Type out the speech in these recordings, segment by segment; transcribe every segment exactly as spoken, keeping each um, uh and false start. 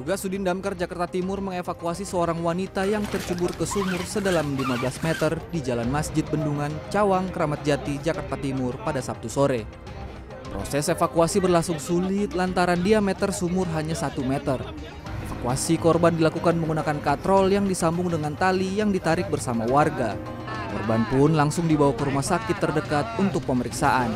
Tugas Sudin Damkar Jakarta Timur mengevakuasi seorang wanita yang tercebur ke sumur sedalam lima belas meter di Jalan Masjid Bendungan, Cawang, Kramat Jati, Jakarta Timur pada Sabtu sore. Proses evakuasi berlangsung sulit lantaran diameter sumur hanya satu meter. Evakuasi korban dilakukan menggunakan katrol yang disambung dengan tali yang ditarik bersama warga. Korban pun langsung dibawa ke rumah sakit terdekat untuk pemeriksaan.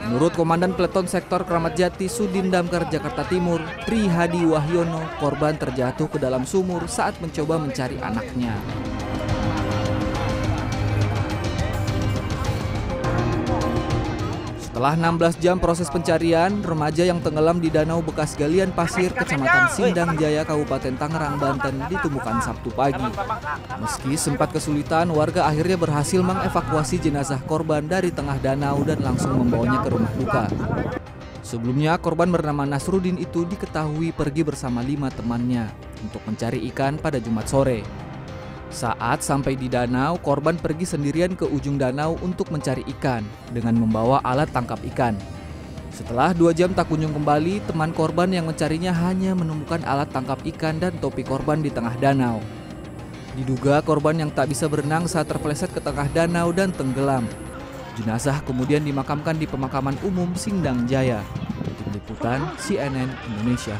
Menurut Komandan Peleton Sektor Kramat Jati Sudin Damkar Jakarta Timur, Tri Hadi Wahyono, korban terjatuh ke dalam sumur saat mencoba mencari anaknya. Setelah enam belas jam proses pencarian, remaja yang tenggelam di danau bekas galian pasir Kecamatan Sindang Jaya, Kabupaten Tangerang, Banten ditemukan Sabtu pagi. Meski sempat kesulitan, warga akhirnya berhasil mengevakuasi jenazah korban dari tengah danau dan langsung membawanya ke rumah duka. Sebelumnya, korban bernama Nasruddin itu diketahui pergi bersama lima temannya untuk mencari ikan pada Jumat sore. Saat sampai di danau, korban pergi sendirian ke ujung danau untuk mencari ikan dengan membawa alat tangkap ikan. Setelah dua jam tak kunjung kembali, teman korban yang mencarinya hanya menemukan alat tangkap ikan dan topi korban di tengah danau. Diduga korban yang tak bisa berenang saat terpeleset ke tengah danau dan tenggelam. Jenazah kemudian dimakamkan di pemakaman umum Sindang Jaya. Tim Liputan C N N Indonesia.